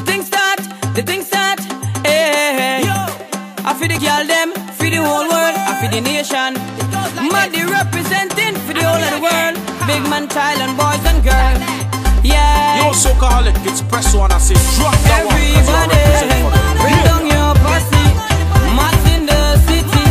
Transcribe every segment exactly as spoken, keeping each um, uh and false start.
the things start, the things start, hey, hey, hey. I feel the girl them, feel the whole world, I feel the nation. Muddy representing for the whole of the world. Big man, child and boys and girls, yeah. Yo, Socaholic, it's Presso and I say drop that one. Everybody, bring down your posse. Mass in the city,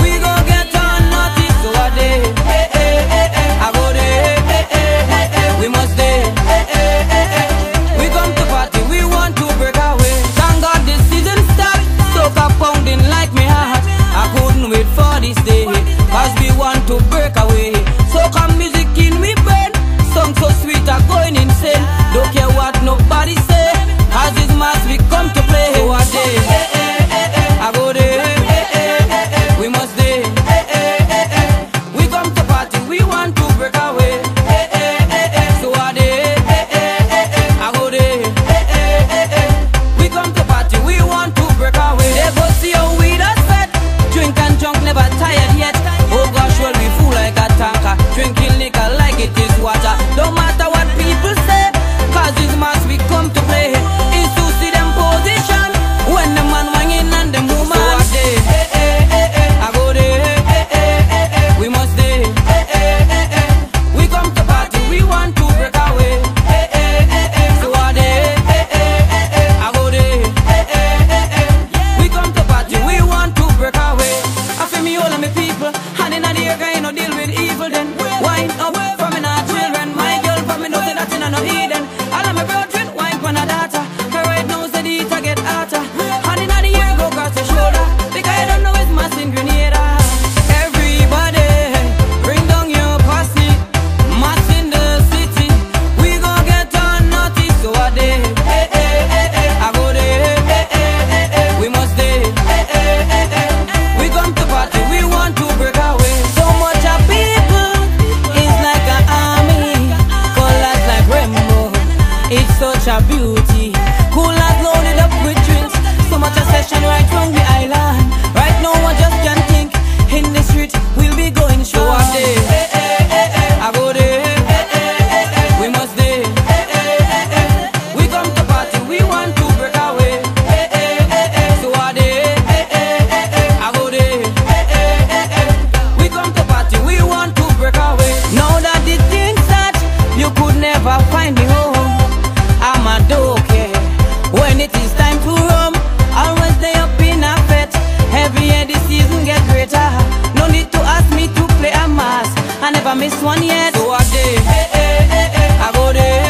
we go get on naughty. So I day, hey, hey, hey, hey. I go day, hey, hey, hey, hey, hey. We must day, hey, hey, hey, hey. We come to party, we want to break away. Thank God this season start. Soca pounding like me heart. I couldn't wait for this day, cause we want to break away. Soca music in me brain, song so sweet are going insane. Don't care what nobody say, cause it's mass we come to play. So I day, hey, hey, hey, hey. I go day, hey, hey, hey, hey, hey. We must day, hey, hey, hey, hey. We come to party, we want to break away. Hey, hey, hey, hey. So I day, hey, hey, hey, hey. I go day, hey, hey, hey, hey. We come to party, we want to break away. They go see how we done set. Drink and junk, never tired yet. Oh gosh, well we fool like a tanker. Drinking liquor like it is water. Don't matter what people say, cause it's mass we come to play. It's to see them position when the man wangin' and the woman. So I day, hey, hey, hey, hey. I go day, hey, hey, hey, hey, hey. We must day, hey, hey, hey, hey. We come to party, we want to break away. Hey, hey, hey, hey. So I day, hey, hey, hey, hey. I go day, hey, hey, hey, hey. We come to party, we want to break away. I feel me all of me people, and in the air guy, you know deal with evil then. Wine up for me now children, my girl for me nothing that in a no hidden. All of my brethren wine for my daughter, cause right now said it I get hotter. And in the air go cross the shoulder, the guy don't know it's mass in Grenada. Everybody, bring down your posse. Mass in the city, we go get on naughty. So I day, hey, hey, hey, hey. I go day, hey, hey, hey, hey, hey. We must day, hey, hey, hey, hey. We come to party, we want to break away. So much of people, it's like an army. Colors like rainbow, it's such a beauty. Coolers loaded up with drinks. So much a session right round the island. Right now I just can't think. In the street, we'll be going show up day, hey, hey, hey, hey. I go day, hey, hey, hey, hey. We must day, hey, hey, hey, hey. We come to party, we want to break away. Hey, hey, hey, hey. So I day, hey, hey, hey, hey. I go day, hey, hey, hey, hey. We come to party, we want to break away. Now that the things that you could never find me home, I'm a dope, yeah. When it is time to roam, always stay up in a fete. Every year the season get greater. No need to ask me to play a mass, I never miss one yet. So I day, hey, hey, hey, hey. I go day.